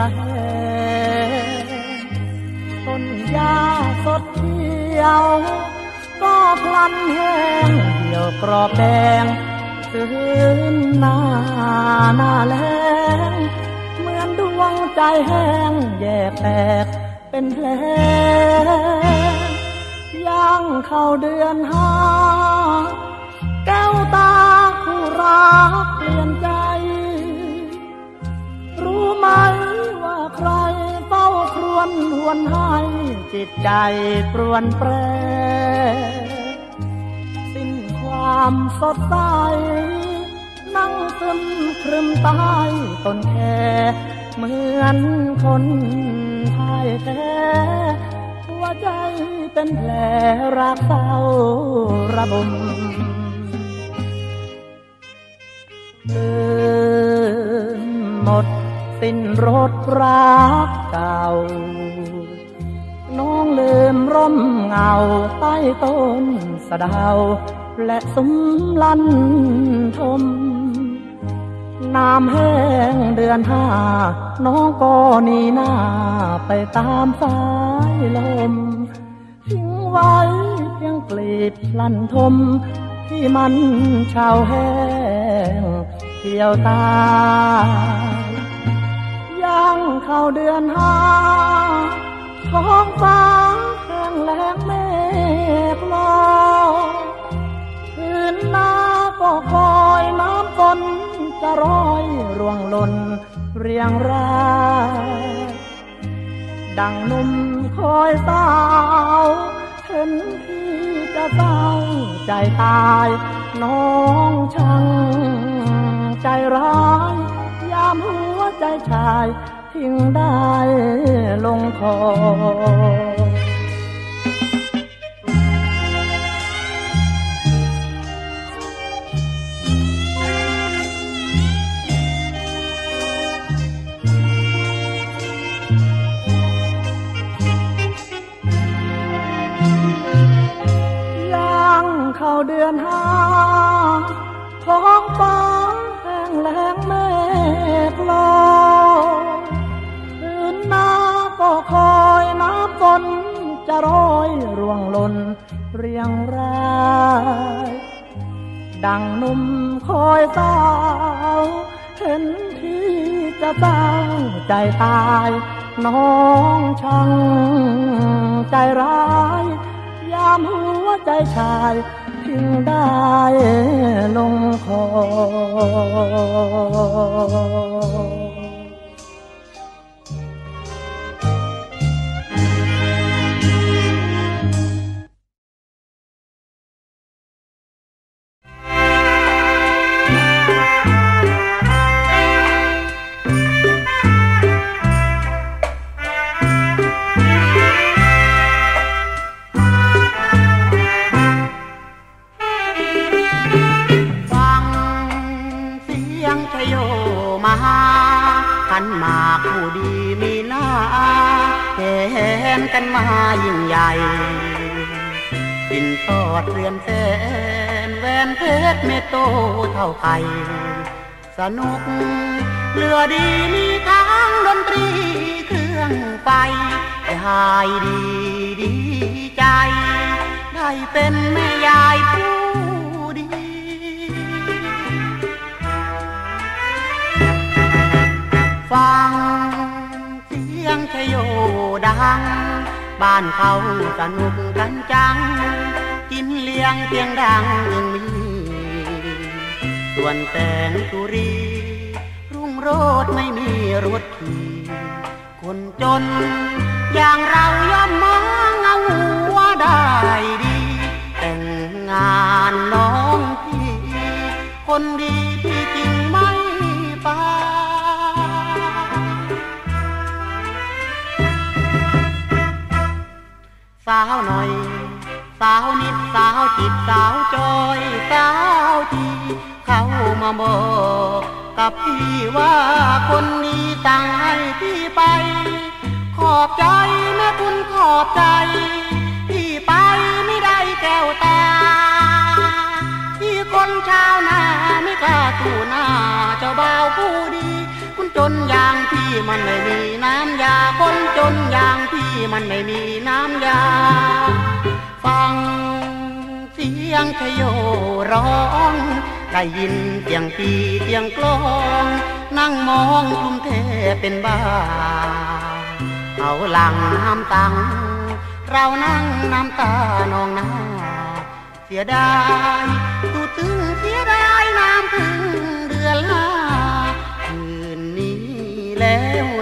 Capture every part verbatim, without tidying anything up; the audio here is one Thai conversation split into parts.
ระแหงต้นหญ้าสดเขียวก็พลันแห้งเหี่ยวกรอบแดงคืนหน้าหน้าแล้งเหมือนดวงใจแห้งแยกแตกเป็นแผลย่างเข้าเดือนห้าแก้วตาคู่รักเปลี่ยนใจรู้ไหมว่าใครเฝ้าครวญหวนให้จิตใจปรวนแปรสิ้นความสดใสนั่งซึมครึมตายต้นแคเหมือนคนพ่ายแพ้หัวใจเป็นแผลรักเศร้าระบมลืมหมดสิ้นรสรักเก่าน้องลืมร่มเงาใต้ต้นสะดาวและสุมลันทมน้ำแห้งเดือนห้าน้องก็หนีหน้าไปตามสายลมทิ้งไว้เพียงกลีบลันทมที่มันเฉาแห้งเหี่ยวตาย่างเข้าเดือนห้าท้องฟ้าแห้งแล้งเมฆลอยคืนหน้าก็คอยน้ำฝนจะร้อยร่วงหล่นเรียงรายดังนุ่มคอยสาวเห็นพี่จะเศร้าใจตายน้องช่างใจร้ายยามหัวใจชายทิ้งได้ลงคอเข้าเดือนห้าท้องฟ้าแห้งแล้งเมฆลอยคืนหน้าก็คอยน้ำฝนจะร้อยร่วงหล่นเรียงรายดังนุ่มคอยสาวเห็นที่จะตั้งใจตายน้องช่างใจร้ายยามหัวใจชายทิ้งได้ลงคอมหายิ่งใหญ่ดินทอดเรียนแสนแหวนเพชรเม็ดโตเท่าไข่สนุกเรือดีมีทางดนตรีเครื่องไปให้หายดีดีใจได้เป็นแม่ยายผู้ดีฟังเสียงชโยดังบ้านเขาสนุกกันจังกินเลี้ยงเพียงดังยังมีส่วนแสงสุรีรุ่งโรจน์ไม่มีรถขี่คนจนอย่างเราย่อมมองเอาหัวได้ดีแต่งงานน้องพี่คนดีพี่จริงไม่ไปสาวหน่อยสาวนิดสาวจิตสาวจอยสาวจีเขามาบอกกับพี่ว่าคนนี้ตั้งให้พี่ไปขอบใจนะคุณขอบใจพี่ไปไม่ได้แก้วตาพี่คนชาวนาไม่กล้าตู่หน้าเจ้าบ่าวผู้ดีคุณจนอย่างพี่ มันไม่มีน้ำยาคนจนอย่างพี่มันไม่มีน้ำยาฟังเสียงชโยร้องได้ยินเสียงตีเสียงกลองนั่งมองกรุงเทพเป็นบ้าเอาหลังน้ำตังเรานั่งน้ำตานองหน้าเสียดายตูตึงเสียดายน้ำพึ่งเดือนละคืนนี้แล้ว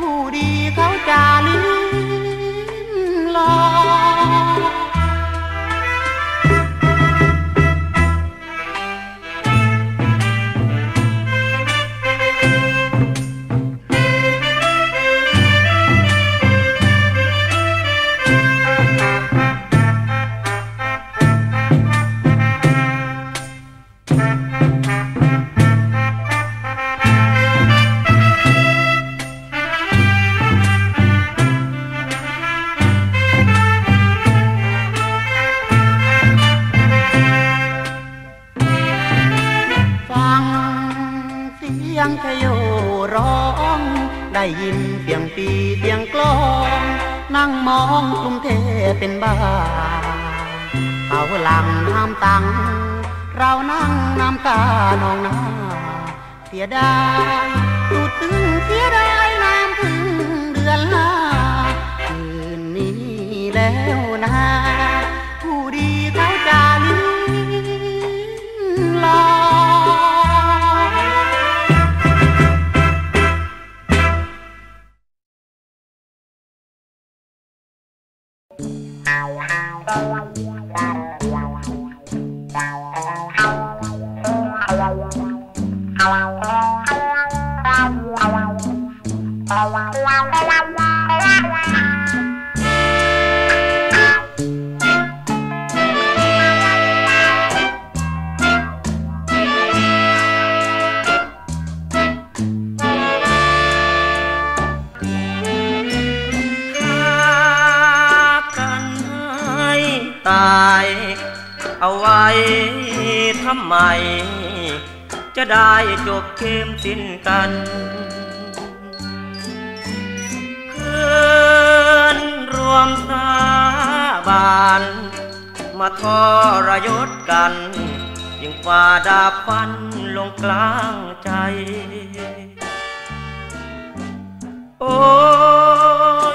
ผู้ดีเขาจะลืมลอได้ยินเสียงปีเสียงกลองนั่งมองกรุงเทพเป็นบ้าเขาหลังน้ำตังเรานั่งน้ำตานองหน้าเสียดายตูตึงเสียดายน้ำพึ่งเดือนละคืนนี้แล้วนะผู้ดีเขาจะลืมลอเอาไว้ทำไมจะได้จบเค็มสิ้นกันคืนรวมตาบานมาทรยศกันยิ่งฝ่าดาบฟันลงกลางใจโอ้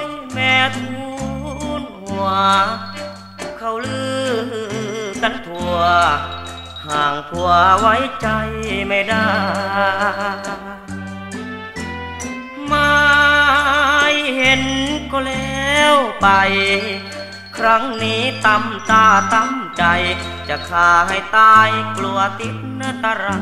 ยแม่ทูลหัวเขาลือกันทั่วห่างผัวไว้ใจไม่ได้ไม่เห็นก็แล้วไปครั้งนี้ตั้มตาตั้มใจจะฆ่าให้ตายกลัวติดนตรา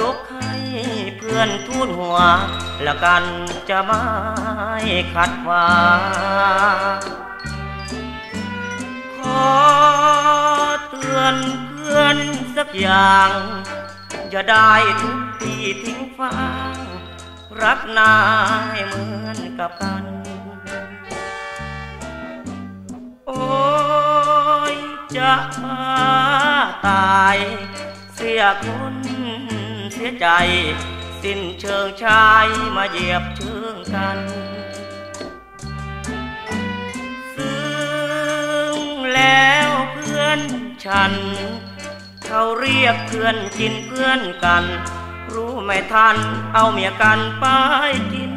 ยกให้เพื่อนทูลหัวแล้วกันจะไม่ขัดว่าขอเตือนเพื่อนสักอย่างอย่าได้ทุกทีทิ้งฟ้ารักนายเหมือนกับกันโอ้ยจะมาตายเสียคนเสียใจสิ้นเชิงชายมาเหยียบเชิงกันซึ้งแล้วเพื่อนฉันเขาเรียกเพื่อนกินเพื่อนกันรู้ไม่ทันเอาเมียกันไปกิน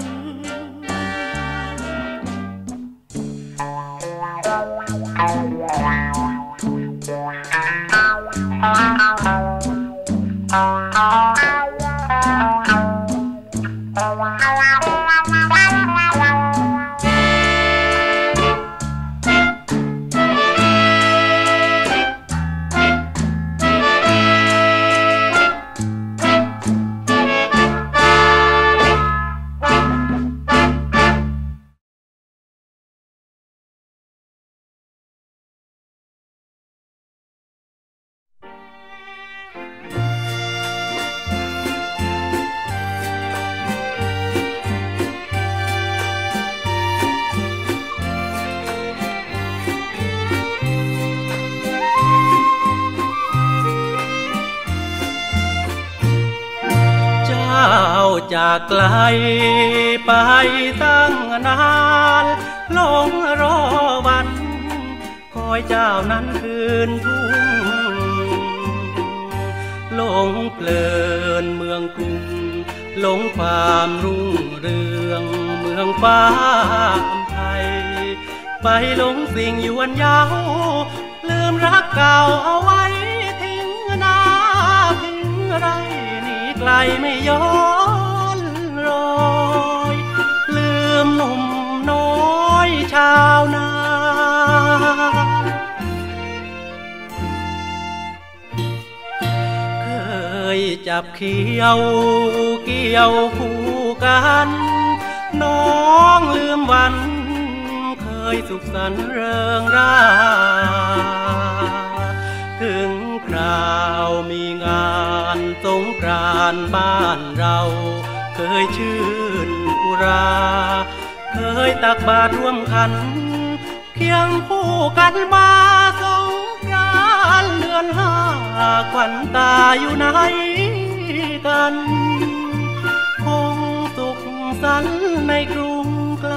จากไกลไปตั้งนานลงรอวันคอยเจ้านั้นคืนทุ่งหลงเพลินเมืองกรุงหลงความรุ่งเรืองเมืองฟ้าไทยไปหลงสิ่งยวนเยาลืมรักเก่าเอาไว้ทิ้งนาทิ้งไรหนีไกลไม่ย้อนรอยลืมหนุ่มน้อยชาวนาเคยจับเขียวเกี่ยวคู่กันน้องลืมวันเคยสุขสันต์เริงร่าถึงคราวมีงานสงกรานต์บ้านเราเคยชื่นอุราเคยตักบาตรร่วมขันเคียงคู่กันมาสงกรานต์เดือนห้าขวัญตาอยู่ไหนกันคงสุขสันต์ในกรุงไกล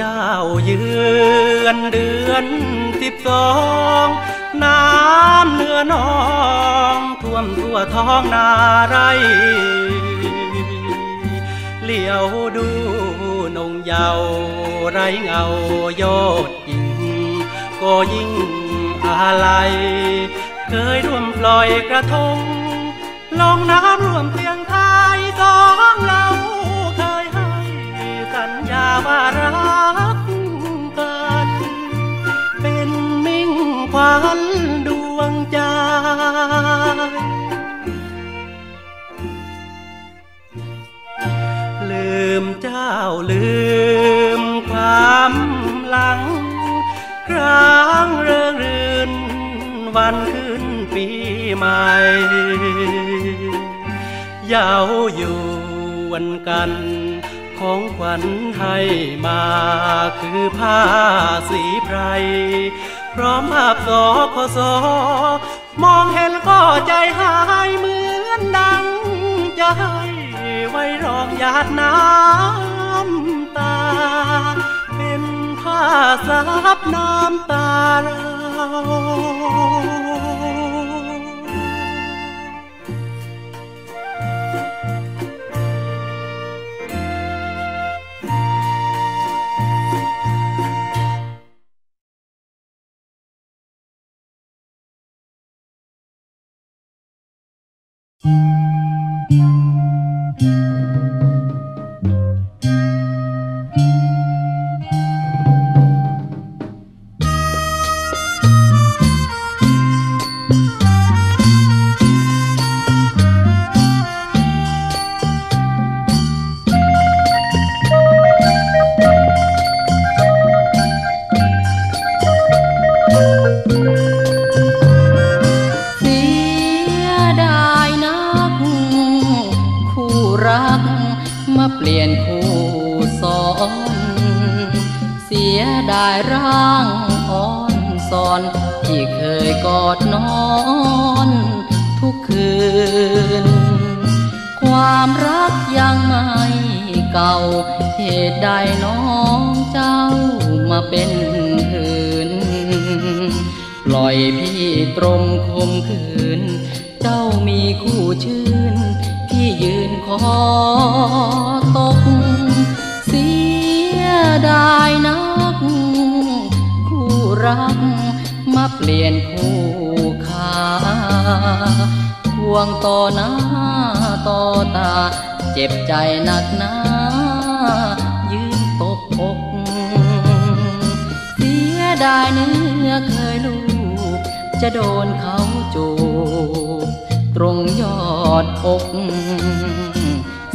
เจ้าเยือนเดือนสิบสองน้ำเนื้อน้องท่วมทั่วท้องนาไรเลี้ยวดูนงเยาไรเงายอดยิ่งก็ยิ่งอาลัยเคยร่วมปล่อยกระทงลงน้ำร่วมเพียงไทยสองเราสัญญาว่ารักกันเป็นมิ่งขวัญดวงใจลืมเจ้าลืมความหลังครั้งเรื่อรื่นวันขึ้นปีใหม่เย้าอยู่วันกันของขวัญให้มาคือผ้าสีไพรพร้อมภาพสคสมองเห็นก็ใจหายเหมือนดังจะให้ไว้รองหยาดน้ำตาเป็นผ้าซับน้ำตาเรา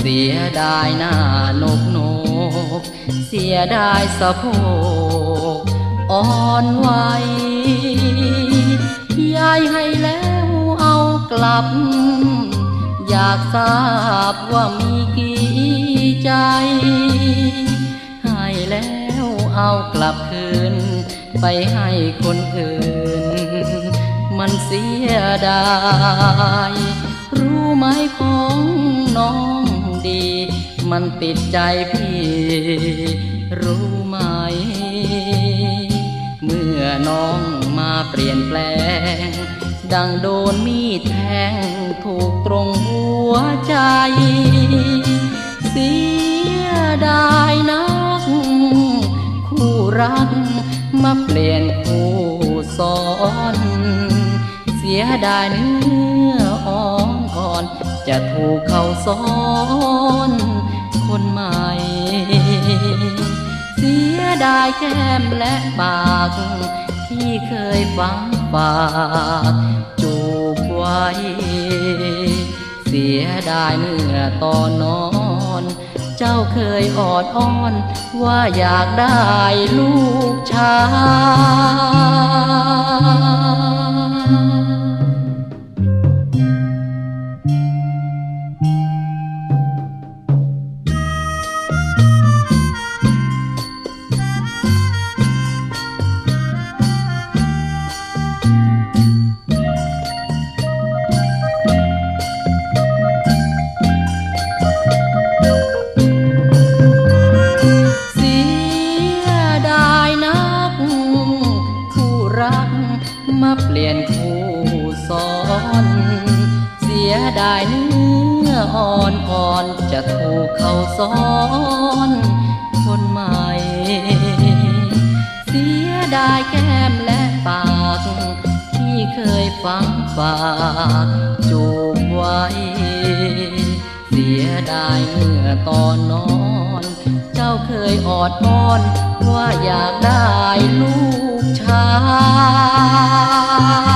เสียดายหน้านกนกเสียดายสะโพกอ่อนไหวยายให้แล้วเอากลับอยากทราบว่ามีกี่ใจให้แล้วเอากลับคืนไปให้คนอื่นมันเสียดายรู้ไหมของน้องดีมันติดใจพี่รู้ไหมเมื่อน้องมาเปลี่ยนแปลงดังโดนมีดแทงถูกตรงหัวใจเสียดายนักคู่รักมาเปลี่ยนคู่ซ้อนเสียดายเนื้ออ่อนอ่อนจะถูกเขาซ้อนคนใหม่เสียดายแก้มและปากที่เคยฟังปากจูบไว้เสียดายเนื้อตอนนอนเจ้าเคยออดอ้อนว่าอยากได้ลูกชายได้เนื้ออ่อนอ่อนจะถูกเขาซ้อนคนใหม่เสียดายแก้มและปากที่เคยฟังปากจูบไว้เสียดายเมื่อตอนนอนเจ้าเคยออดอ้อนว่าอยากได้ลูกชาย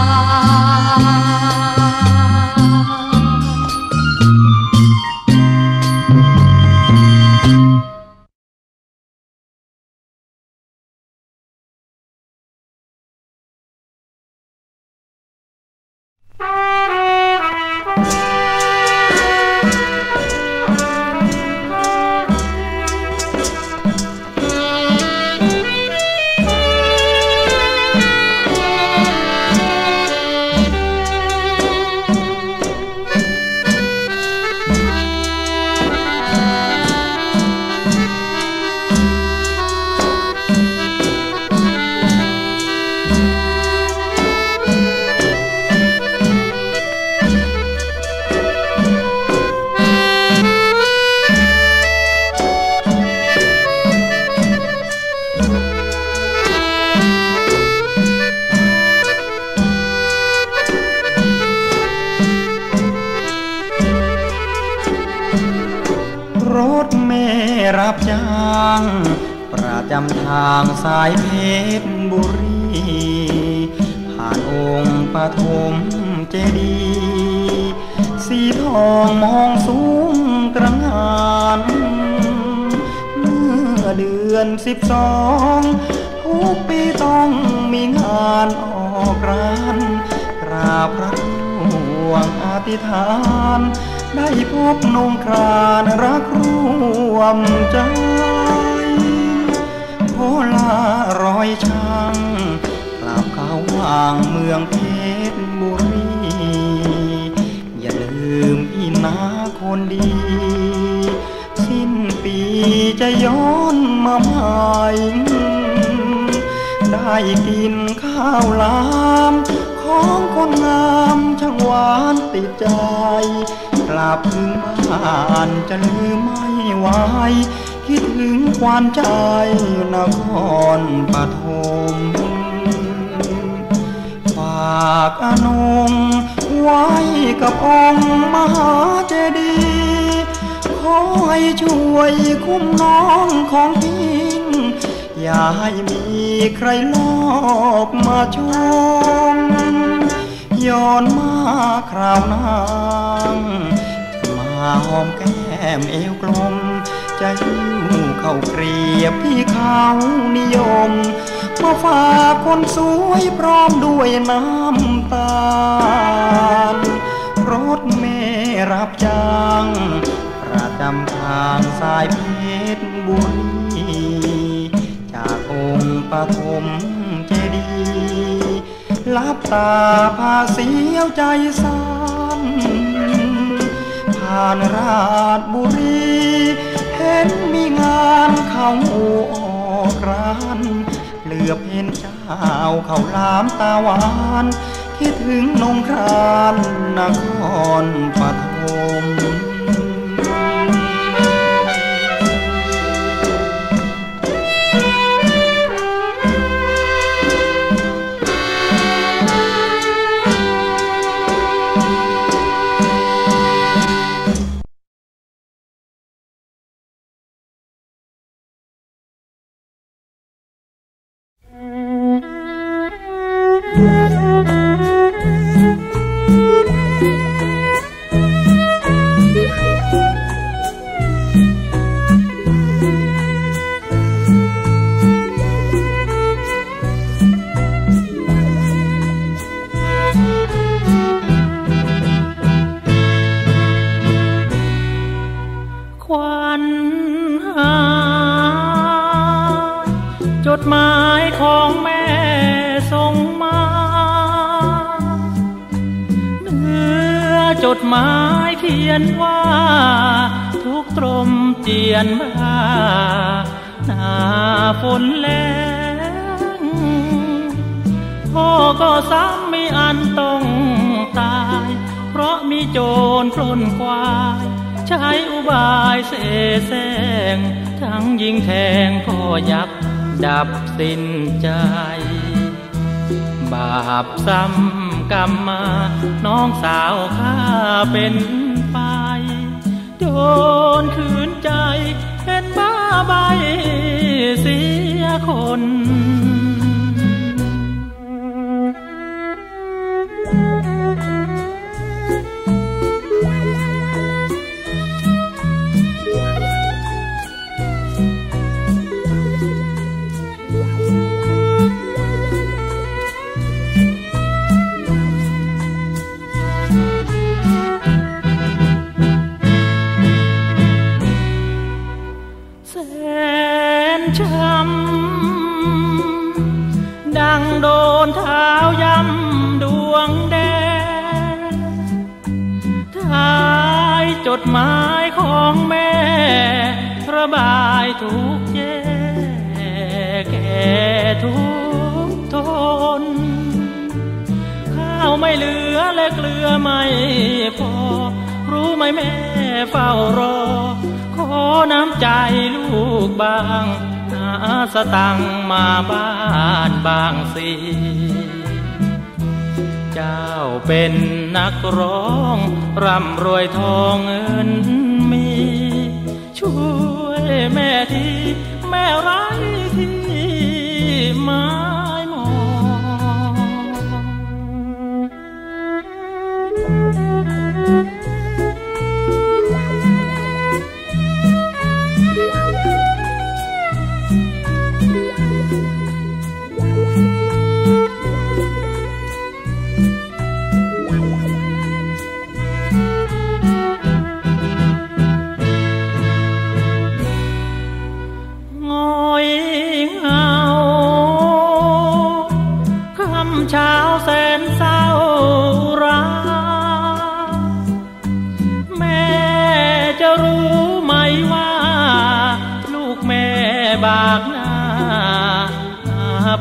รับจ้างประจำทางสายเพชรบุรีผ่านองค์ปฐมเจดีย์สีทองมองสูงตระหง่านเมื่อเดือนสิบสองทุกปีต้องมีงานออกร้านกราบพระหลวงอธิษฐานได้พบนงครานรักร่วมใจโพลาร้อยช่างกลับเข้าว่างเมืองเพชรบุรีอย่าลืมพี่นาคนดีสิ้นปีจะย้อนมาใหม่ได้กินข้าวหลามของคนงามช่างหวานติดใจกลับถึงบ้านจะลืมไม่ไหวคิดถึงความใจนครปฐมฝากอนงไว้กับองค์มหาเจดีย์ขอให้ช่วยคุ้มน้องของพี่อย่าให้มีใครลอบมาชมย้อนมาคราวนางมาหอมแก้ มเอวกลมจะหิ้วเข้าเกลียบพี่เขานิยมมาฝากคนสวยพร้อมด้วยน้ำตารถเมล์รับจ้างประจำทางสายเพชรบุรีจากองค์ปฐมเจดีย์รับตาพาเสียวใจสั่นผ่านราชบุรีเห็นมีงานเข้าออกร้านเหลือบเห็นเจ้าเขาลามตาหวานคิดถึงนงครานนครปฐมสิ้นใจบาปซ้ำกรรมมาน้องสาวข้าเป็นไปโดนขืนใจเป็นบ้าใบเสียคนจดหมายของแม่ระบายทุกแย่แก่ทุกทนข้าวไม่เหลือและเกลือไม่พอรู้ไหมแม่เฝ้ารอขอน้ำใจลูกบางหาสตังค์มาบ้านบางสิเจ้าเป็นนักร้องร่ำรวยทองเงินมีช่วยแม่ทีแม่ไร้ที่ไม้หมอ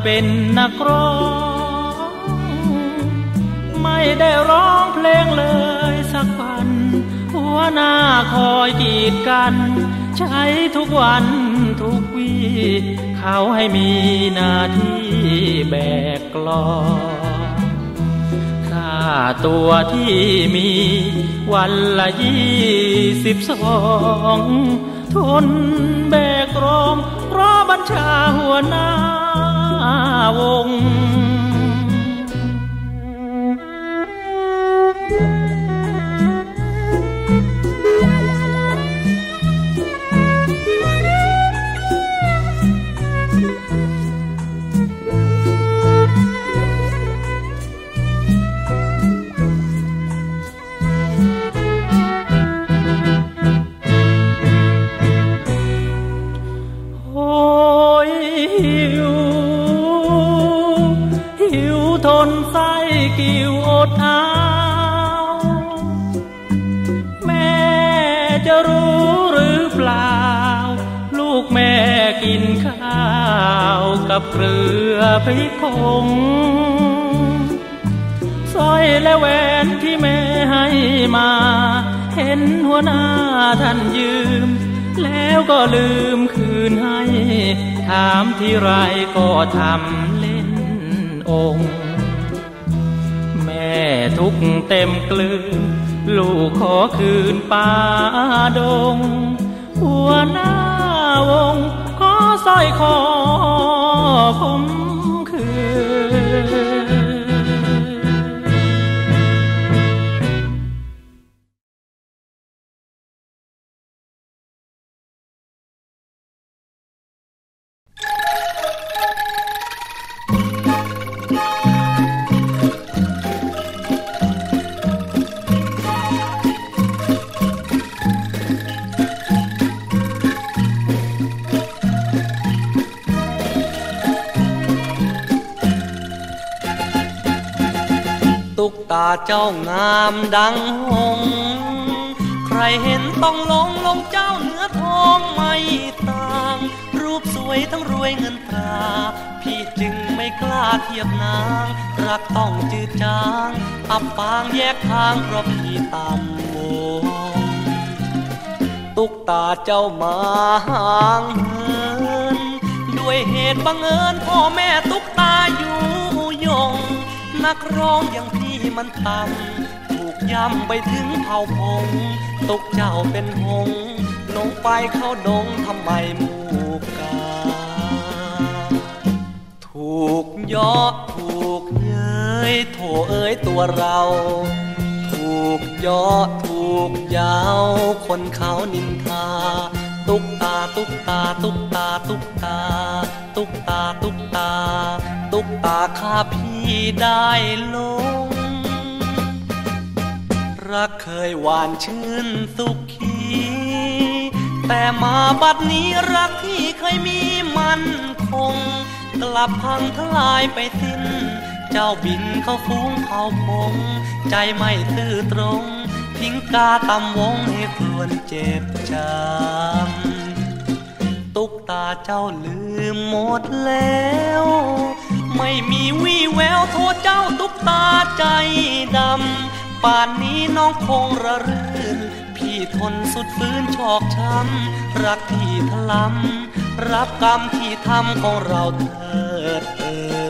เป็นนักร้องไม่ได้ร้องเพลงเลยสักวันหัวหน้าคอยกีดกันใช้ทุกวันทุกวีเขาให้มีหน้าที่แบกกลองค่าตัวที่มีวันละยี่สิบสองทนแบกกลองเพราะบัญชาหัวหน้าวง กิวอดอ้าวแม่จะรู้หรือเปล่าลูกแม่กินข้าวกับเกลือพริกผงสร้อยและแหวนที่แม่ให้มาเห็นหัวหน้าท่านยืมแล้วก็ลืมคืนให้ถามที่ไรก็ทำเล่นองค์แม่ทุกเต็มกลืนลูกขอคืนป่าดงหัวหน้าวงขอสร้อยคอผมคืนตาเจ้างามดังหงใครเห็นต้องหลงหลงเจ้าเหนือทองไม่ต่างรูปสวยทั้งรวยเงินตราพี่จึงไม่กล้าเทียบนางรักต้องจืดจางอับปางแยกทางเพราะพี่ต่ำโง่ตุกตาเจ้ามาห่างเหินด้วยเหตุบังเอิญพ่อแม่ตุกตาอยู่ยงนักร้องอย่างพี่มันต่ำถูกย่ำไปถึงเผ่าพงตกเจ้าเป็นหงลงไปเข้าดงทำไมหมู่กาถูกย่อถูกเย้ยโถเอ้ยตัวเราถูกย่อถูกยาวคนเขานินทาตุกตาตุกตาตุกตาตุกตาตุกตาตุกตาตุกตาข้าพี่ได้ลงรักเคยหวานชื่นสุขีแต่มาบัดนี้รักที่เคยมีมันคงกลับพังทลายไปสิ้นเจ้าบินเข้าฟุ้งเผาพงใจไม่ตื่นตรงทิ้งกาตำวงให้ครวญเจ็บจำตุกตาเจ้าลืมหมดแล้วไม่มีวี่แววโทษเจ้าตุกตาใจดำป่านนี้น้องคงระรื่นพี่ทนสุดฟื้นชอกช้ำรักที่ถล่มรับกรรมที่ทำของเราเถิดเอ่ย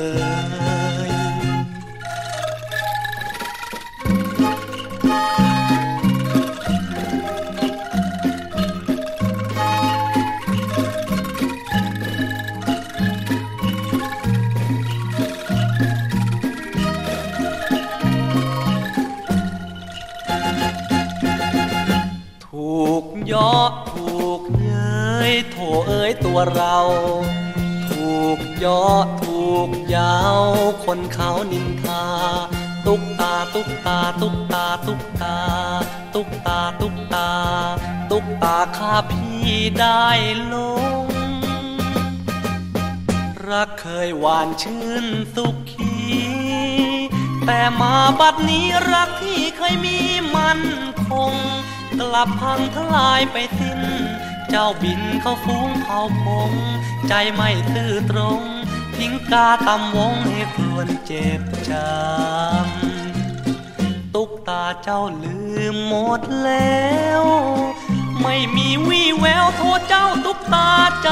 ย่อถูกเย้ยโถเอ้ยตัวเราถูกย่อถูกยาวคนเขานินทาตุกตาตุกตาตุกตาตุกตาตุกตาตุกตาตุกตาข้าพี่ได้ลงรักเคยหวานชื่นสุขีแต่มาบัดนี้รักที่เคยมีมันคงกลับพังทลายไปสิ้นเจ้าบินเข้าฟุ้งเผาพงใจไม่ตื่นตรงทิ้งกาตำวงให้ครวญเจ็บจำตุกตาเจ้าลืมหมดแล้วไม่มีวี่แววโทษเจ้าตุกตาใจ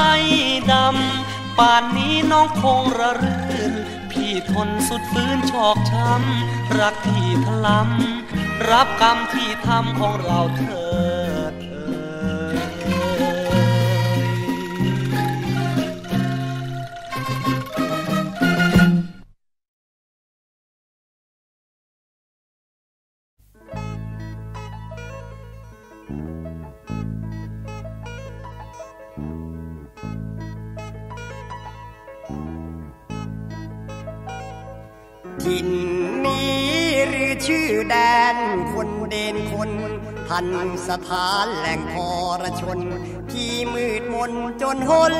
ดำป่านนี้น้องคงระรื่นพี่ทนสุดฟื้นชอกช้ำรักที่ถล่มรับกรรมที่ทำของเราเถิดเอ่ยดินนี้หรือชื่อแดนคนเด่นคนทันสถานแหล่งทรชนที่มืดมนจนหน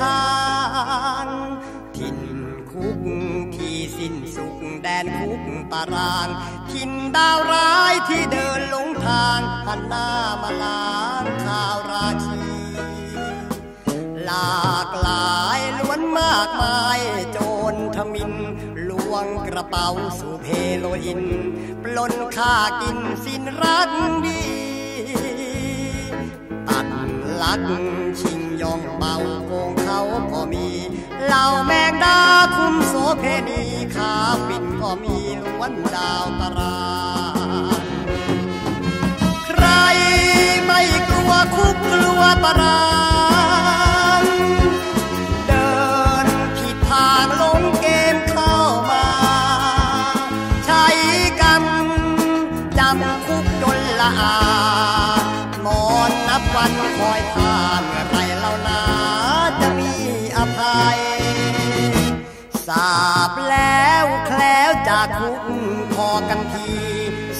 ทางถิ่นคุกที่สิ สิ้นสุขแดนคุกตารางทินดาวร้ายที่เดินหลงทางหันหน้ามาล้างข่าวราชีหลากหลายล้วนมากมายโจรทมินล้วงกระเป๋าสูบเฮโรอีนปล้นฆ่ากินสิ้นรักดีตัดลักชิงยองเบาโกงเขาก็มีเหล่าแมงดาคุมโสเพณีขาปิ่นก็มีล้วนดาวตราใครไม่กลัวคุกกลัวตารางเดินผิดทางลงเกมเข้ามาใช้กรรมจำคุกจนละอามอนนับวันคอยทานเมื่อไรเรานาจะมีอภัยสาบแล้วแคล้วจากคุกพอกันที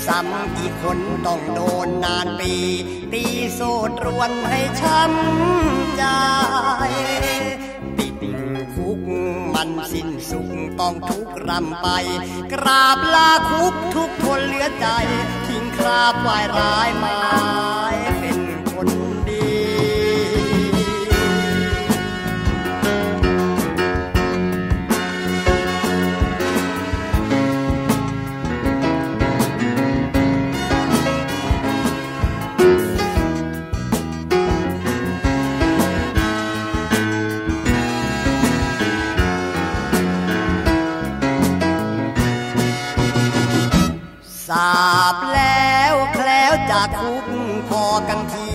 ซ้ำอีกคนต้องโดนนานปีตีโซ่ตรวนให้ช้ำใจติดคุกมันสิ้นสุขต้องทุกข์รำไปกราบลาคุกทุกคนเหลือใจทิ้งคราบวายร้ายมาเป็นคนดีสาบแล้วแคล้วจากคุกพอกันที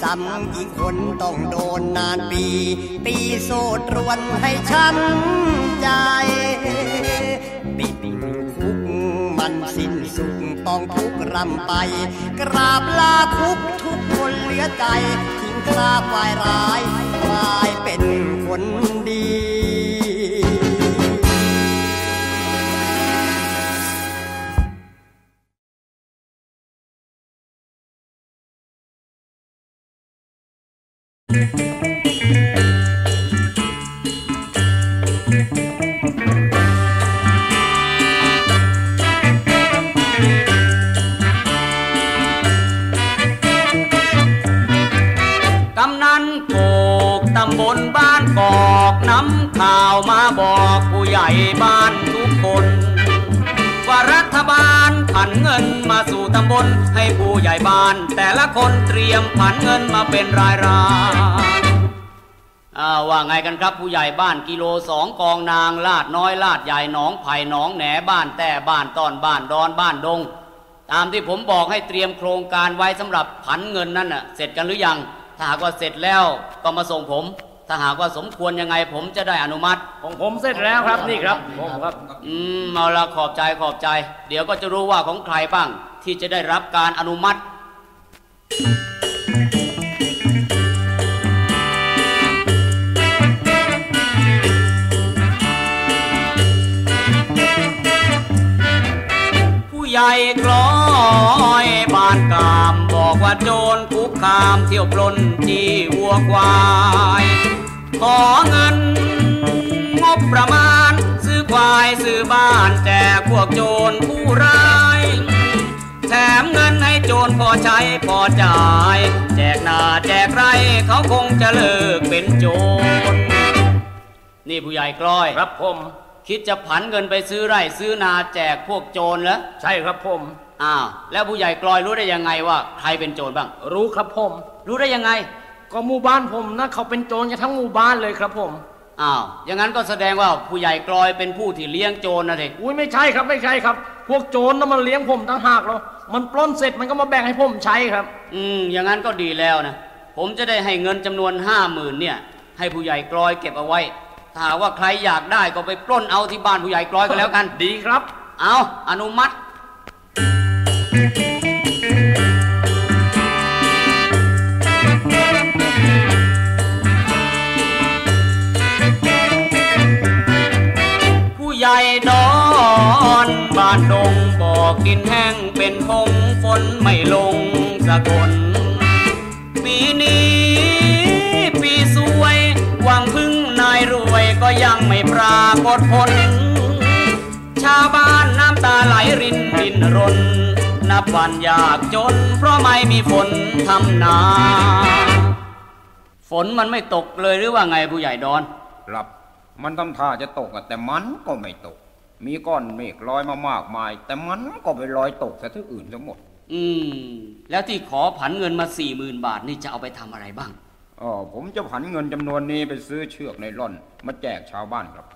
ซ้ำอีกคนต้องโดนนานปีตีโซ่ตรวนให้ช้ำใจติดคุกมันสิ้นสุขต้องทุกข์รำไปกราบลาคุกทุกคนเหลือใจทิ้งคราบวายร้ายกลายเป็นคนดีข่าวมาบอกผู้ใหญ่บ้านทุกคนว่ารัฐบาลผันเงินมาสู่ตำบลให้ผู้ใหญ่บ้านแต่ละคนเตรียมผันเงินมาเป็นรายรายว่าไงกันครับผู้ใหญ่บ้านกิโลสองกองนางลาดน้อยลาดใหญ่หนองไผ่หนองแหนบ้านแต่บ้านตอนบ้านดอนบ้านดงตามที่ผมบอกให้เตรียมโครงการไว้สำหรับผันเงินนั่นน่ะเสร็จกันหรือยังถ้าหากว่าเสร็จแล้วก็มาส่งผมถ้าหากว่าสมควรยังไงผมจะได้อนุมัติของผมเสร็จแล้วครับนี่ครับผมครับอืมเอาละขอบใจขอบใจเดี๋ยวก็จะรู้ว่าของใครบ้างที่จะได้รับการอนุมัติผู้ใหญ่กลอยบ้านกามบอกว่าโจรคุกคามเที่ยวปล้นจี้วัวควายขอเงินงบประมาณซื้อควายซื้อบ้านแจกพวกโจรผู้ร้ายแถมเงินให้โจรพอใช้พอจ่ายแจกหน้าแจกไรเขาคงจะเลิกเป็นโจรนี่ผู้ใหญ่กล้อยครับผมคิดจะผันเงินไปซื้อไร่ซื้อนาแจกพวกโจรเหรอใช่ครับผมอ้าวแล้วผู้ใหญ่กล้อยรู้ได้ยังไงว่าใครเป็นโจรบ้างรู้ครับผมรู้ได้ยังไงก็หมู่บ้านผมนะเขาเป็นโจรกันทั้งหมู่บ้านเลยครับผมอ้าวอย่างนั้นก็แสดงว่าผู้ใหญ่กลอยเป็นผู้ที่เลี้ยงโจรนะเด็กอุ้ยไม่ใช่ครับไม่ใช่ครับพวกโจรน่ะมันเลี้ยงผมตั้งหากแล้วมันปล้นเสร็จมันก็มาแบ่งให้ผมใช้ครับอืมอย่างนั้นก็ดีแล้วนะผมจะได้ให้เงินจำนวนห้าหมื่นเนี่ยให้ผู้ใหญ่กลอยเก็บเอาไว้ถ้าว่าใครอยากได้ก็ไปปล้นเอาที่บ้านผู้ใหญ่กลอยก็แล้วกันดีครับเอาอนุมัติใหญ่ดอนบ้านดงบอกกินแห้งเป็นคงฝนไม่ลงสักคนปีนี้ปีสวยหวังพึ่งนายรวยก็ยังไม่ปรากฏผล าวบ้านน้ำตาไหลรินรินรนนับวันยากจนเพราะไม่มีฝนทำนาฝนมันไม่ตกเลยหรือว่าไงผู้ใหญ่ดอนครับมันทำท่าจะตกแต่มันก็ไม่ตกมีก้อนเมฆลอยมามากมายแต่มันก็ไปลอยตกแต่ที่อื่นทั้งหมดอืมแล้วที่ขอผันเงินมาสี่หมื่นบาทนี่จะเอาไปทำอะไรบ้างอ๋อผมจะผันเงินจำนวนนี้ไปซื้อเชือกไนล่อนมาแจกชาวบ้านครับ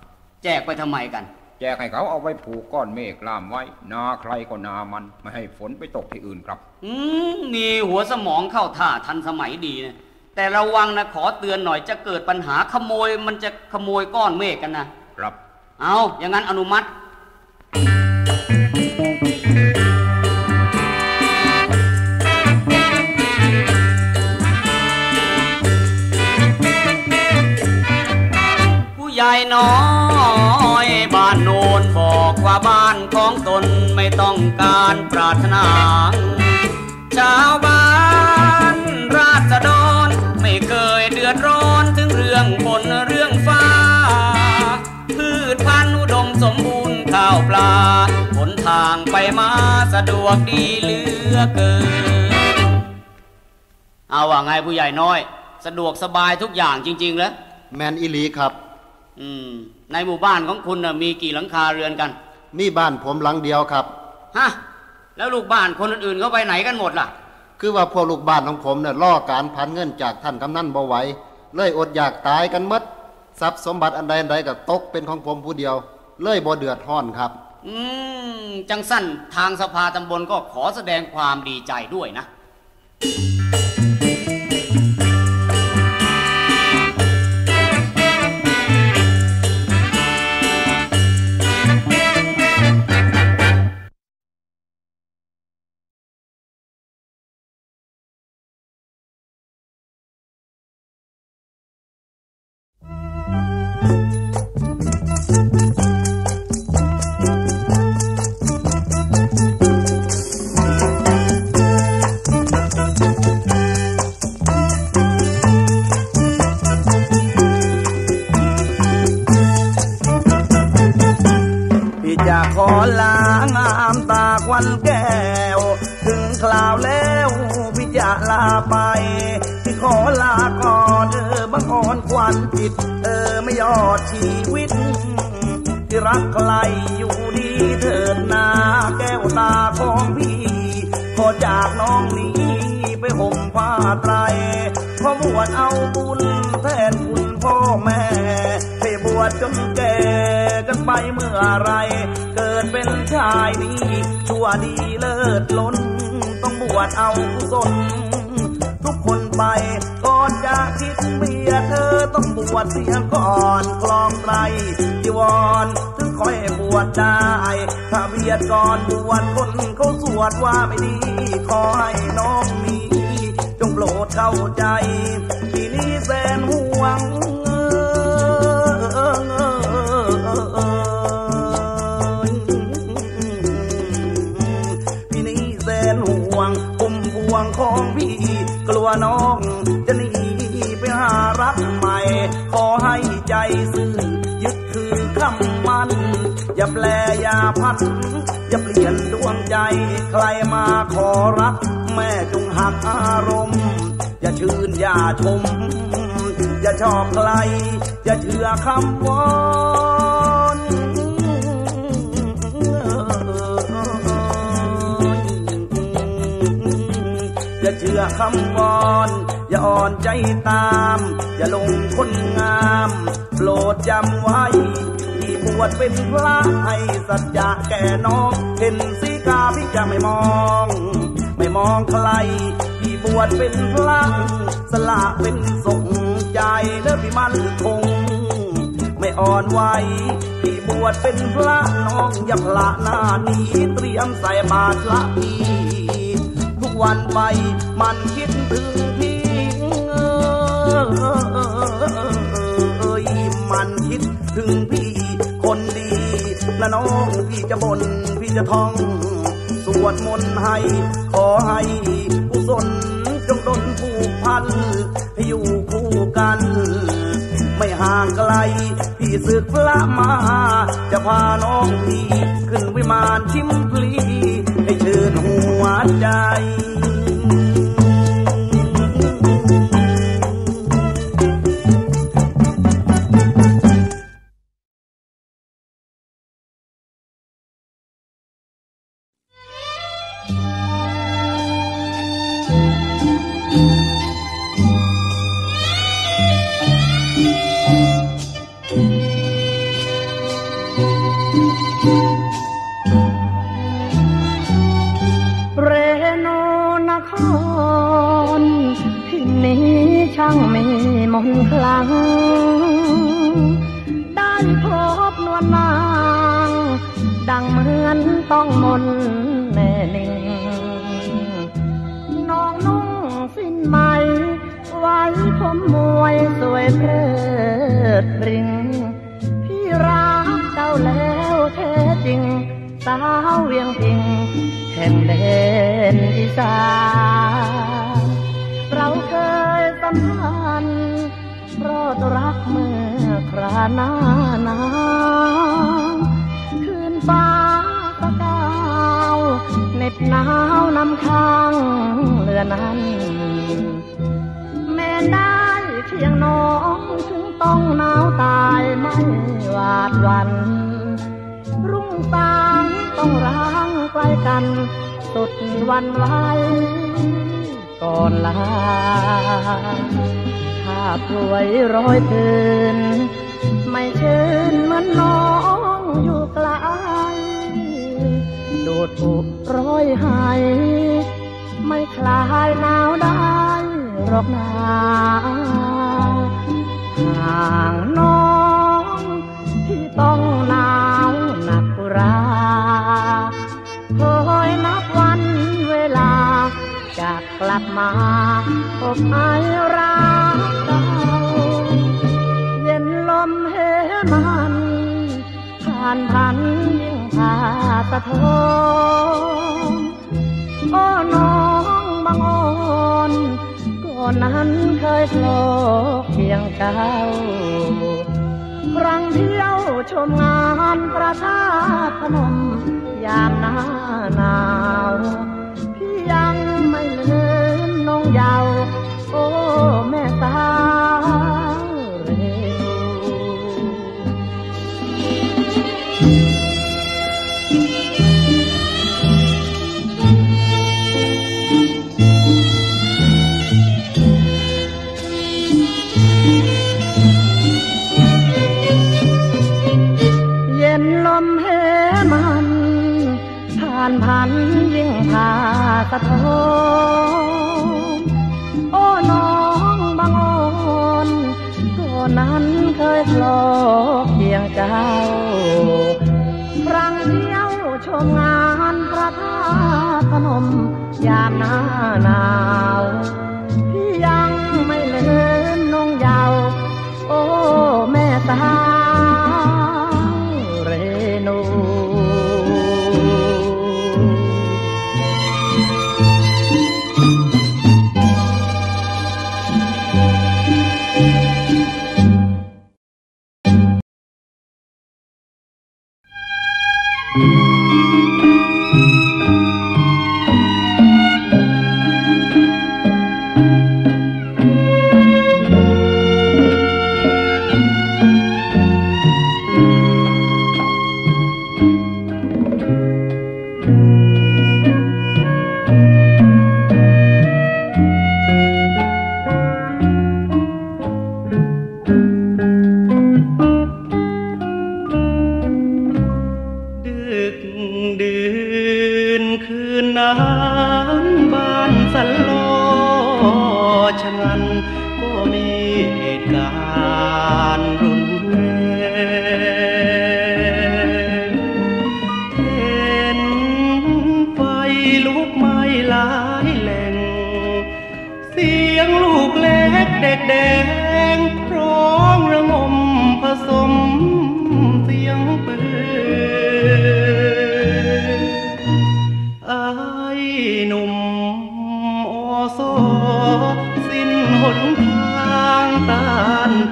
แจกไปทำไมกันแจกให้เขาเอาไว้ผูกก้อนเมฆล่ามไว้นาใครก็นามันไม่ให้ฝนไปตกที่อื่นครับอืมมีหัวสมองเข้าท่าทันสมัยดีนะแต่ระวังนะขอเตือนหน่อยจะเกิดปัญหาขโมยมันจะขโมยก้อนเมฆกันนะครับเอาอย่างนั้นอนุมัติผู้ใหญ่น้อยบ้านโนนบอกว่าบ้านของตนไม่ต้องการปรารถนาชาวบ้านราษฎรไม่เคยเดือดร้อนถึงเรื่องฝนเรื่องฟ้าพืชพันธุ์อุดมสมบูรณ์ข้าวปลาหนทางไปมาสะดวกดีเหลือเกินเอาว่าไงผู้ใหญ่น้อยสะดวกสบายทุกอย่างจริงๆเลยแมนอิลีครับอืมในหมู่บ้านของคุณนะมีกี่หลังคาเรือนกันนี่บ้านผมหลังเดียวครับฮะแล้วลูกบ้านคนอื่นๆเขาไปไหนกันหมดล่ะคือว่าพวกลูกบ้านของผมเนี่ยล่อการพันเงินจากท่านกำนันบ่ไหวเลยอดอยากตายกันหมดทรัพย์สมบัติอันใดอันใดกับตกเป็นของผมผู้เดียวเลยบ่เดือดร้อนครับอืมจังสั้นทางสภาตำบลก็ขอแสดงความดีใจด้วยนะว่าไม่ดีขอให้น้องมีจงโปรดเข้าใจทีนี้แสนห่วงทีนี้แสนห่วงกุมห่วงของพี่กลัวน้องจะหนีไปหารักใหม่ขอให้ใจซื่อยึดถือคำมันอย่าแปลอย่าพัดจะเปลี่ยนดวงใจใครมาขอรักแม่จงหักอารมณ์อย่าชื่นอย่าชมอย่าชอบใครอย่าเชื่อคำวอนอย่าเชื่อคำวอนอย่าอ่อนใจตามอย่าลงคนงามโปรดจำไว้บวชเป็นพระให้สัจจะแก่น้องเห็นสีกาพี่จะไม่มองไม่มองใครพี่บวชเป็นพระสละเป็นสงฆ์ใจเด้อพี่มั่นคงไม่อ่อนไหวพี่บวชเป็นพระน้องอย่าพลาดหน้านี้เตรียมใส่บาตรละพี่ทุกวันไปมันคิดถึงพี่มันคิดถึงพี่คนดีและน้องพี่จะบ่นพี่จะท่องสวดมนต์ให้ขอให้กุศลจงดลผูกพันให้อยู่คู่กันไม่ห่างไกลพี่ ที่ศึกละมาจะพาน้องพี่ขึ้นวิมานชิมพลีให้ชื่นหัวใจสิ้นหนทางตาน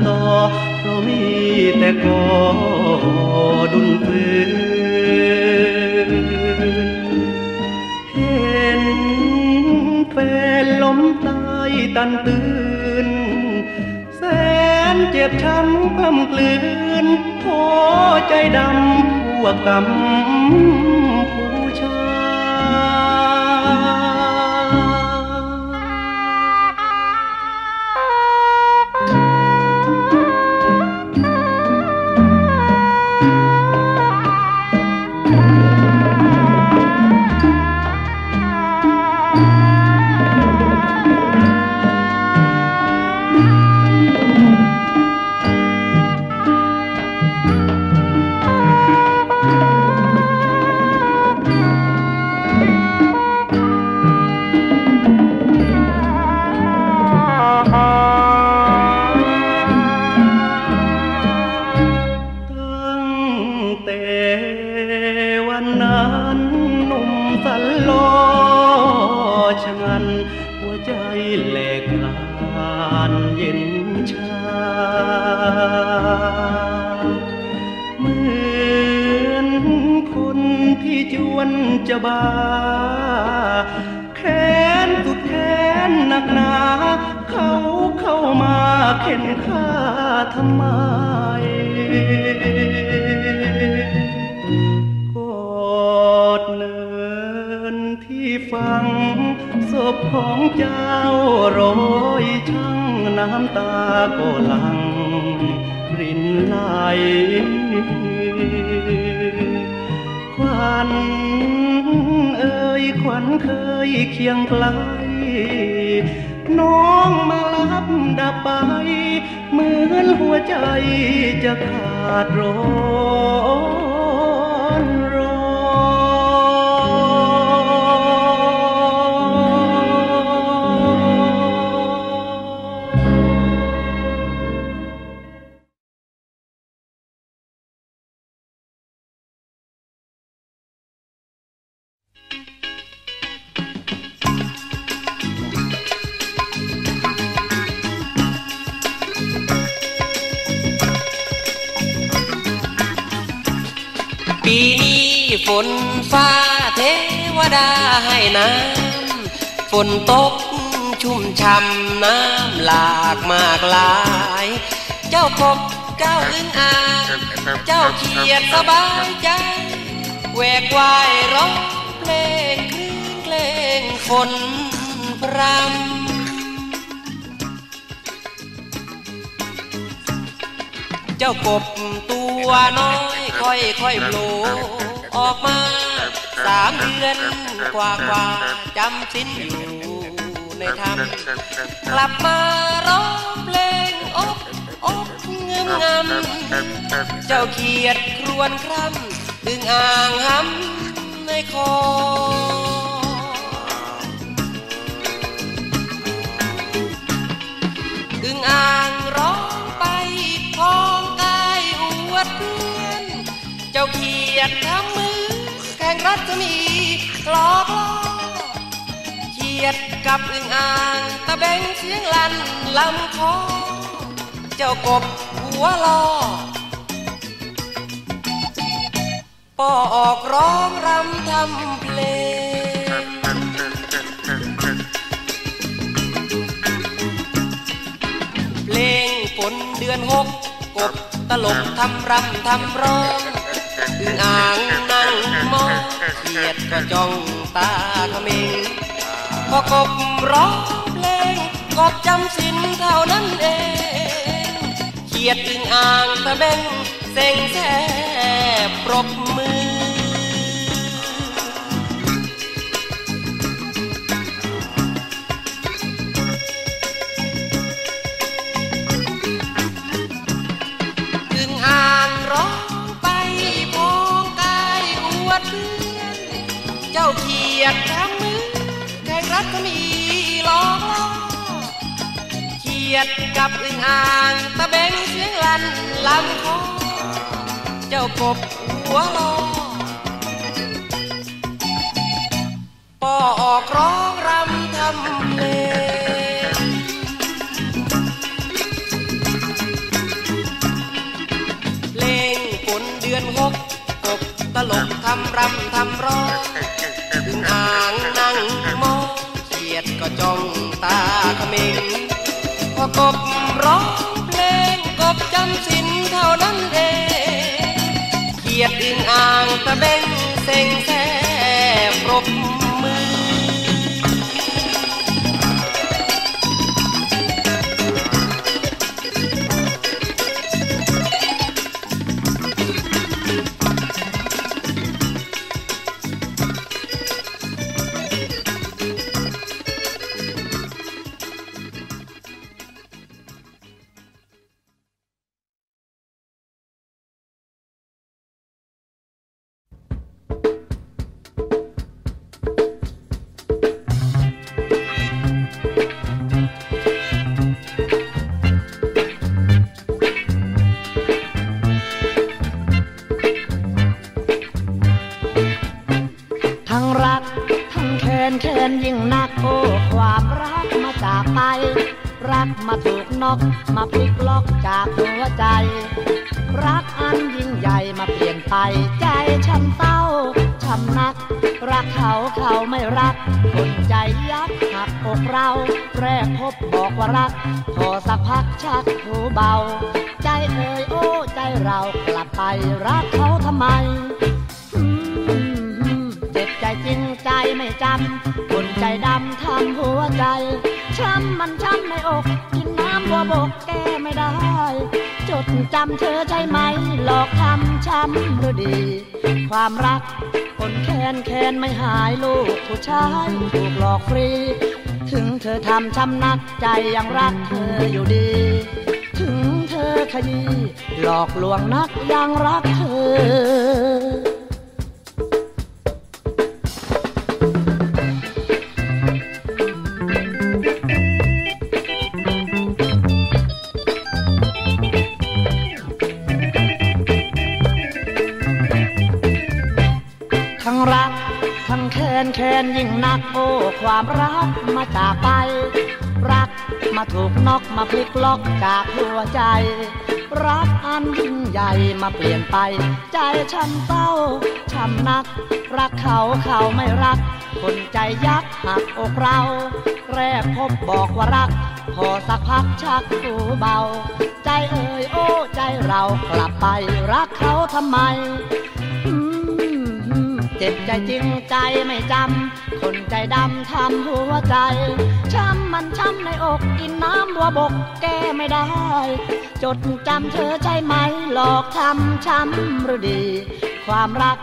ต่อ แต่ก่อดุลปืนเห็นแฟนล้มตายตันตื่นแสนเจ็บช้ำกล้ำกลืนโหใจดำพวกกำผู้ชาจะบ้าแค้นสุดแค้นหนักหนาเขาเข้ามาเข็นฆ่าทำไมกอดเนินที่ฝังศพของเจ้าโรยช่างน้ำตาก็หลั่งรินไหลควันเอ่ยขวัญเคยเคียงไกลน้องมาลับดับไปเหมือนหัวใจจะขาดร้อนรอปีนี้ฝนฟ้าเทวดาให้น้ำฝนตกชุ่มช่ำน้ำหลากมากหลายเจ้ากบเจ้าอึ่งอ่างเจ้าเขียดสบายใจแหวกว่ายร้องเพลงคลื่นเพลงฝนพรำเจ้ากบตัวน้อยค่อยค่อยโผล่ออกมาสามเดือนกว่ากว่าจำสิ้นอยู่ในถ้ำกลับมาร้องเพลงอกอกเงื่อมงำเจ้าเขียดครวญคร่ำอึ่งอ่างห้ำในคออึ่งอ่างร้องเจ้าเขียดทำมือแข่งรัศมีกลอกล้อเขียดกับอึ่งอ่างตะเบงเสียงลั่นลำคอเจ้ากบหัวลอป่อออกร้องรำทำเพลงเพลงฝนเดือนหกกบตลกทำรำทำร้องอึ่งอ่างนั่งมองเขียดก็จ้องตาเขม็งพอกบร้องเพลงกบจำสินเท่านั้นเองเขียดอึ่งอ่างตะเบงเซ็งแซ่ปรบมือเจ้าเขียดทำมือแข่งรัศมีล้อล้อเขียดกับอึ่งอ่างตะเบงเสียงลั่นลำคอเจ้ากบหัวลอป่อออกร้องรำทำเพลง ำรำทำร้องห่างนั่งมองเขียดก็จ้องตาเขม็งพอกบร้องเพลงกบจำสินเท่านั้นเองเขียดอึ่งอ่างตะเบงเซ็งแซ่ปรบมือมาพลิกล็อกจากหัวใจรักอันยิ่งใหญ่มาเปลี่ยนไปใจช้ำเศร้าช้ำนักรักเขาเขาไม่รักคนใจยักหักอกเราแรกพบบอกว่ารักพอสักพักชักหูเบาใจเอ่ยโอ้ใจเรากลับไปรักเขาทำไมเจ็บใจจริงใจไม่จำคนใจดำทำหัวใจช้ำมันช้ำในอกบัวบกแก้ไม่ได้จดจำเธอใช่ไหมหลอกทำช้ำหรือดีความรักคนแค้นแค้นไม่หายลูกผู้ชายถูกหลอกฟรีถึงเธอทำช้ำนักใจยังรักเธออยู่ดีถึงเธอขยี้หลอกลวงนักยังรักเธอแค้นยิ่งนักโอ้ความรักมาจากไปรักมาถูกนอกมาพลิกล็อกจากหัวใจรักอันยิ่งใหญ่มาเปลี่ยนไปใจช้ำเศร้าช้ำนักรักเขาเขาไม่รักคนใจยักหักอกเราแรกพบบอกว่ารักพอสักพักชักหูเบาใจเอ่ยโอ้ใจเรากลับไปรักเขาทำไมเจ็บใจจริงใจไม่จำคนใจดำทำหัวใจช้ำมันช้ำในอกกินน้ำบัวบกแก้ไม่ได้จดจำเธอใช่ไหมหลอกทำช้ำหรือดีความรัก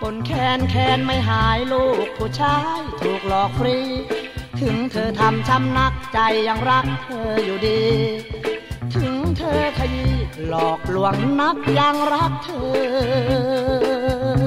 ปนแค้นแค้นไม่หายลูกผู้ชายถูกหลอกฟรีถึงเธอทำช้ำนักใจยังรักเธออยู่ดีถึงเธอขยี้หลอกลวงนักยังรักเธอ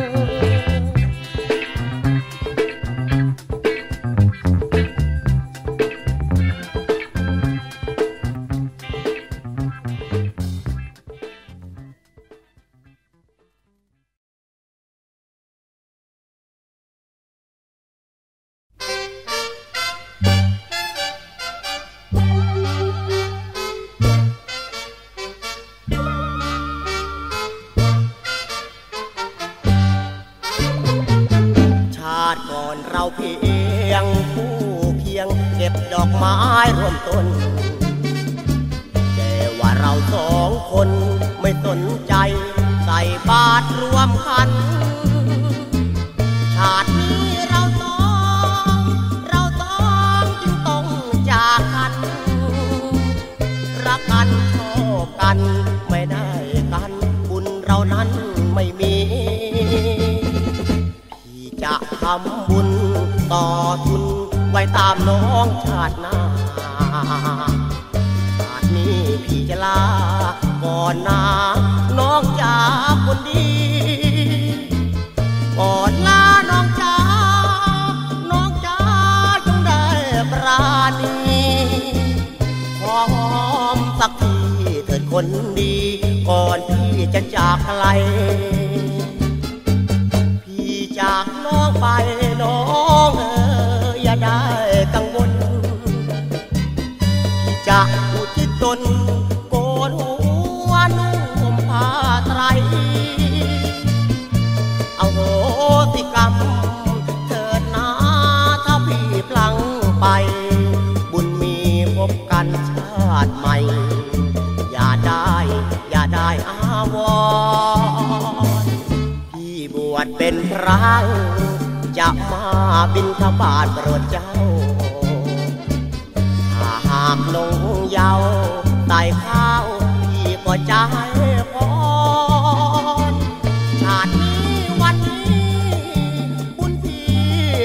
ชเป็นพระจะมาบิณฑบาตโปรดเจ้าหาหากลงเยาใต้ข้าวพี่ก็จะให้พรชาตินี้วันนี้บุญพี่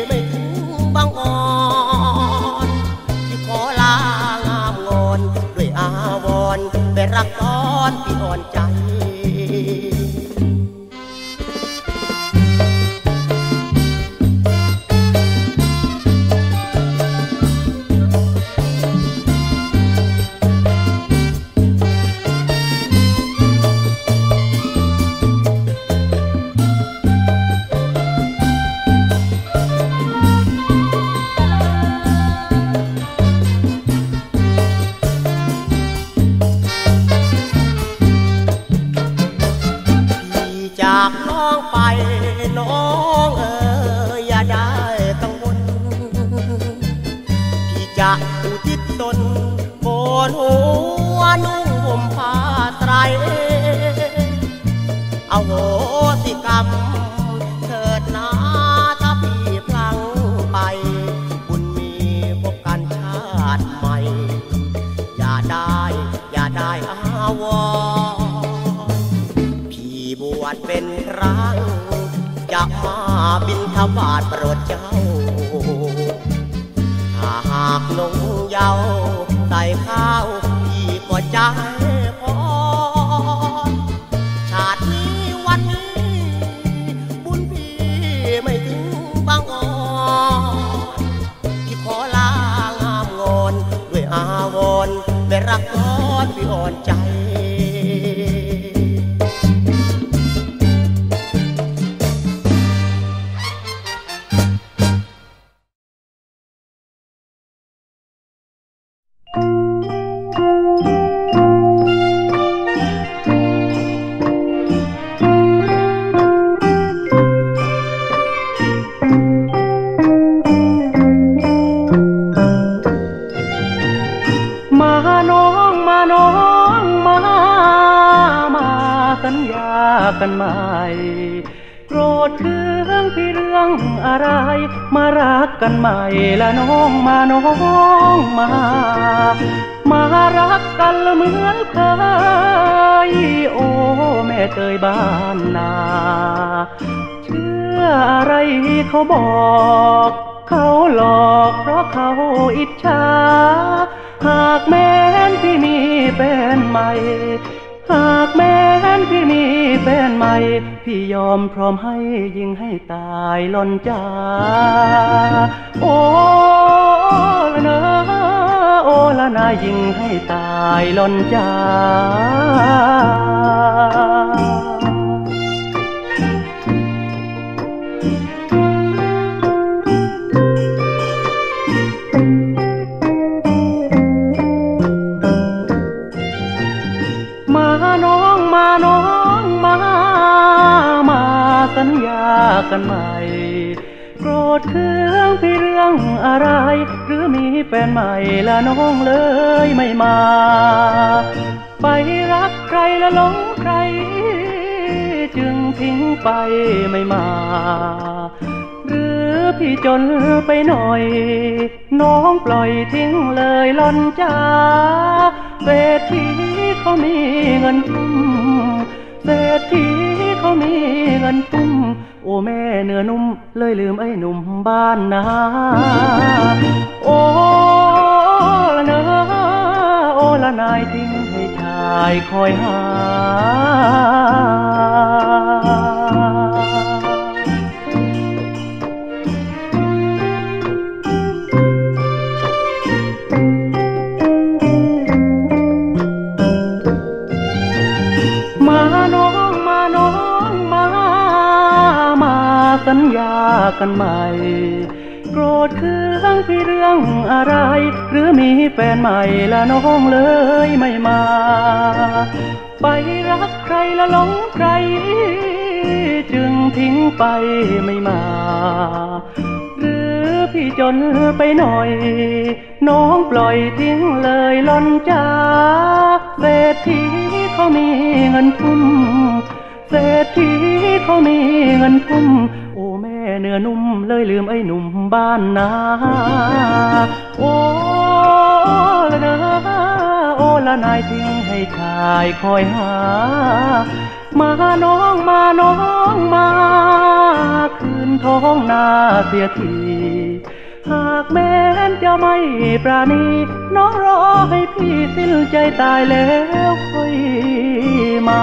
ไม่ถึงบังอ่อนที่ขอลางามงอนด้วยอาวรไปรักต้อนพี่อ่อนใจอโหสิกรรมเถิดนาถ้าพี่พลังไปบุญมีพบกันชาติใหม่อย่าได้อย่าได้อาวรพี่บวชเป็นพระจะมาบิณฑบาตโปรดเจ้าถ้าหากลงเยาใส่ข้าวพี่ก็จะไปรักทอดพี่อ่อนใจกันใหม่โกรธเคืองพี่เรื่องอะไรมารักกันใหม่ละน้องมาน้องมามารักกันละเหมือนเคยโอ้แม่เตยบ้านนาเชื่ออะไรเขาบอกเขาหลอกเพราะเขาอิจฉาหากแม้นที่มีเป็นใหม่หากแม้นพี่มีแฟนใหม่พี่ยอมพร้อมให้ยิงให้ตายล่นจ้าโอละนะโอละนะยิงให้ตายล่นจ้าสัญญากันใหม่โกรธเคืองพี่เรื่องอะไรหรือมีแฟนใหม่ละน้องเลยไม่มาไปรักใครละหลงใครจึงทิ้งไปไม่มาหรือพี่จนไปหน่อยน้องปล่อยทิ้งเลยล่นจ้าเศรษฐีเขามีเงินทุ่มเศรษฐีเขามีเงินตุ้มโอ้แม่เนื้อนุ่มเลยลืมไอ้หนุ่มบ้านนาโอละนะโอละนายทิ้งให้ชายคอยหาสัญญากันใหม่โกรธเคืองพี่เรื่องอะไรหรือมีแฟนใหม่ละน้องเลยไม่มาไปรักใครละหลงใครจึงทิ้งไปไม่มาหรือพี่จนไปหน่อยน้องปล่อยทิ้งเลยล่นจ้าเศรษฐีเขามีเงินทุ่มเศ เศรษฐีเขามีเงินทุ่มโอ้แม่เนื้อนุ่มเลยลืมไอ้หนุ่มบ้านนาโอ้ละนะโอ้ละนายทิ้งให้ชายคอยหามาน้องมาน้องมาคืนท้องนาเสียทีหากแม้นจะไม่ปราณีน้องรอให้พี่สิ้นใจตายแล้วค่อยมา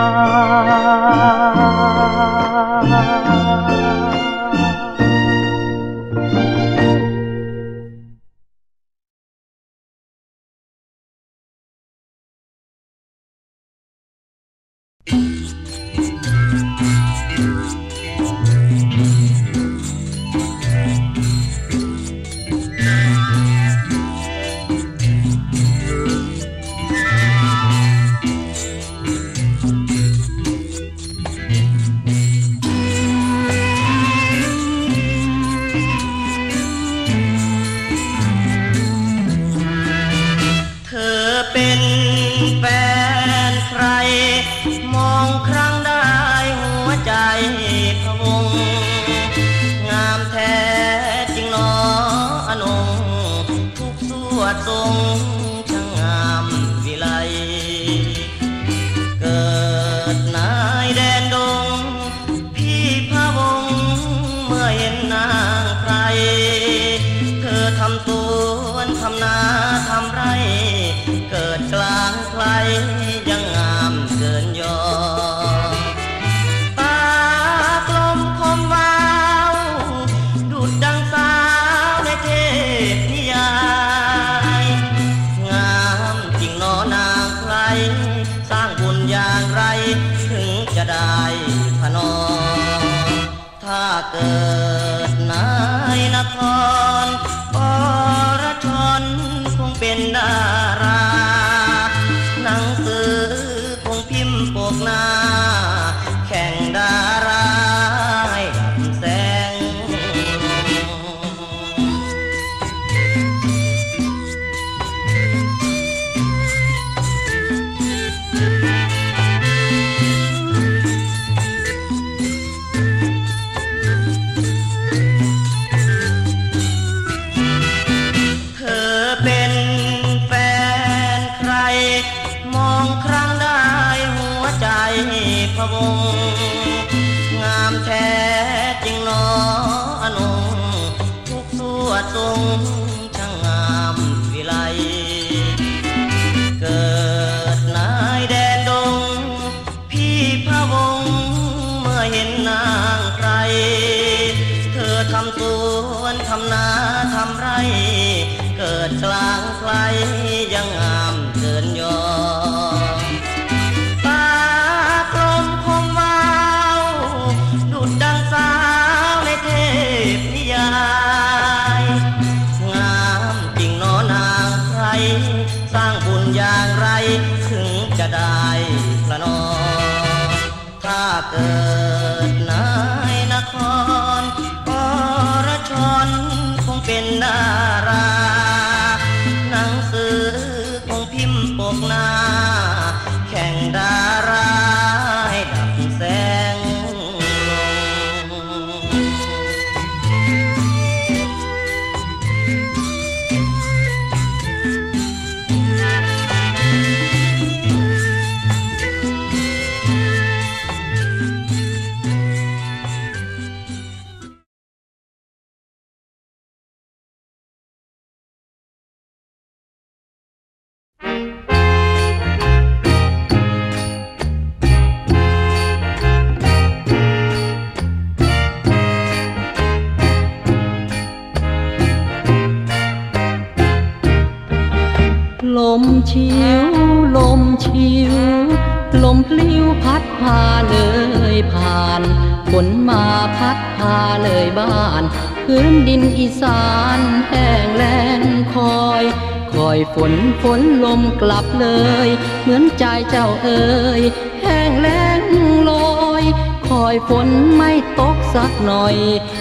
ฝนลมกลับเลยเหมือนใจเจ้าเอ๋ยแห้งแล้งลอยคอยฝนไม่ตกสักหน่อย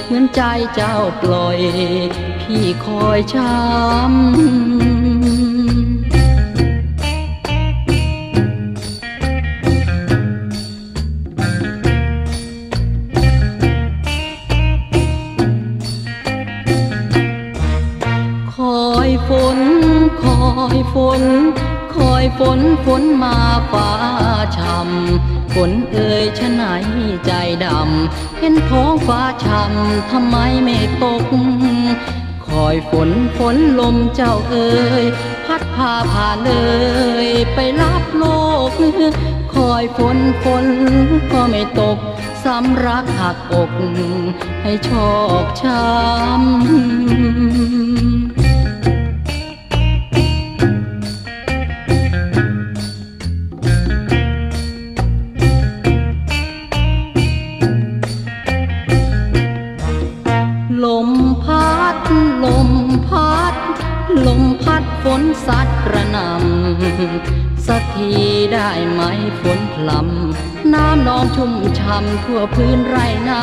เหมือนใจเจ้าปล่อยพี่คอยช้ำ นฝนมาฟ้าช้ำฝนเอ่ยชะไหนใจดำเห็นท้องฟ้าช้ำทำไมไม่ตกคอยฝนฝนลมเจ้าเอ่ยพัดพาผ่าเลยไปรับโลกคอยฝนฝนก็ไม่ตกสำรักหักอกให้ชอกช้ำลมพัดฝนซัดกระหน่ำสักทีได้ไหมฝนพลัมน้ำนองชุ่มช่ำทั่วพื้นไรนา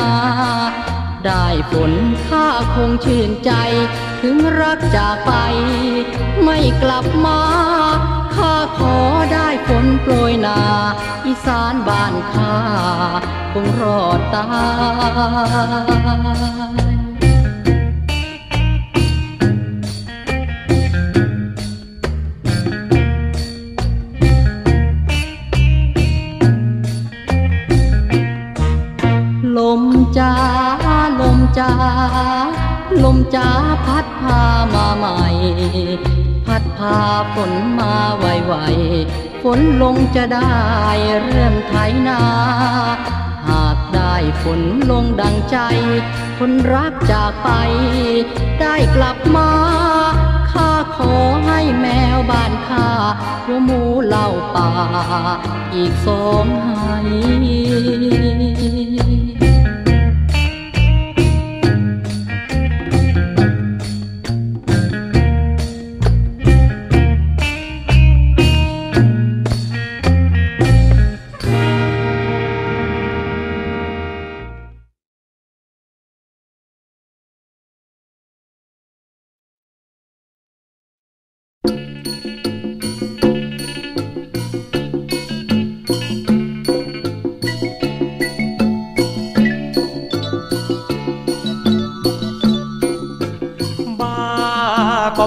ได้ฝนข้าคงชื่นใจถึงรักจากไปไม่กลับมาข้าขอได้ฝนโปรยนาอีสานบ้านข้าคงรอดตายจ้าลมจ้าลมจ้าพัดพามาใหม่พัดพาฝนมาไวๆฝนลงจะได้เริ่มไถนาหากได้ฝนลงดังใจคนรักจากไปได้กลับมาข้าขอให้แมวบ้านข้าหัวหมูเหล่าป่าอีกสองหาย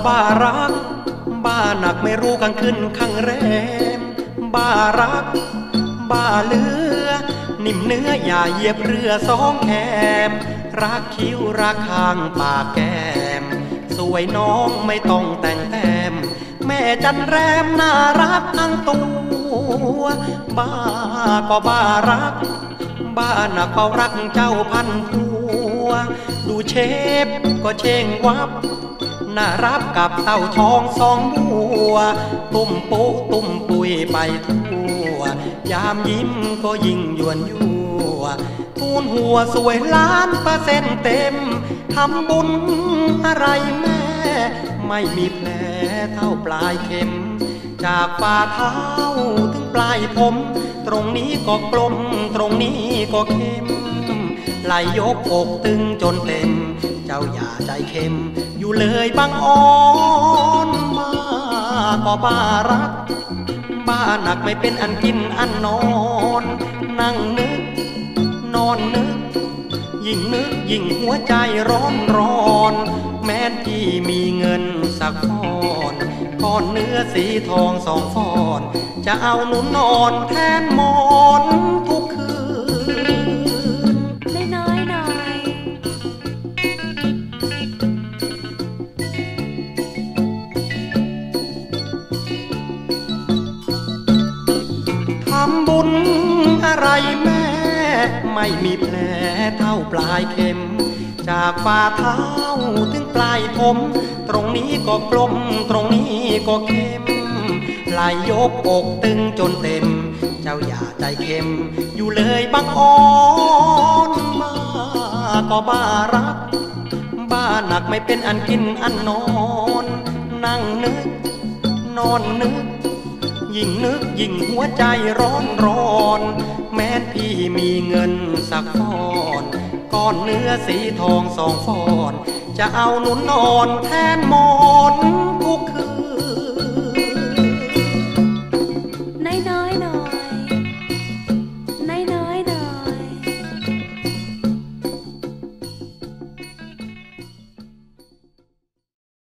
บ้ารักบ้าหนักไม่รู้กลางคืนข้างแรมบ้ารักบ้าเลือนิ่มเนื้ออย่าเหยียบเรือสองแคมรักคิ้วรักคางปากแก้มสวยน้องไม่ต้องแต่งแต้มแม่จันแรมน่ารักทั้งตัวบ้าก็บ้ารักบ้าหนักเฝ้ารักเจ้าพันผัวดูเชฟก็เช่งวับน่ารับกับเต่าทองสองบัวตุ้มปุ๊ตุ้มปุยไปทั่วยามยิ้มก็ยิ่งยวนยั่วทูนหัวสวยล้านเปอร์เซ็นต์เต็มทำบุญอะไรแม่ไม่มีแผลเท่าปลายเข็มจากฝ่าเท้าถึงปลายผมตรงนี้ก็กลมตรงนี้ก็เข้มไหลยกอกตึงจนเต็มเจ้าอย่าใจเข้มอยู่เลยบางอ่อนบ้าก็บ้ารักบ้าหนักไม่เป็นอันกินอันนอนนั่งนึกนอนนึกยิ่งนึกยิ่งหัวใจร้อนร้อนแม้ที่มีเงินสักก้อนก้อนเนื้อสีทองสองฟอนจะเอาหนุนนอนแทนหมอนทุกคืนบุญอะไรแม่ไม่มีแผลเท่าปลายเข็มจากฝ่าเท้าถึงปลายผมตรงนี้ก็กลมตรงนี้ก็เข้มไหลยกอกตึงจนเต็มเจ้าอย่าใจเข้มอยู่เลยบางอ่อนบ้าก็บ้ารักบ้าหนักไม่เป็นอันกินอันนอนนั่งนึกนอนนึกยิ่งนึกยิ่งหัวใจร้อนร้อนแม้พี่มีเงินสักก้อนก้อนเนื้อสีทองสองฟอนจะเอาหนุนนอนแทนหมอนทุกคืน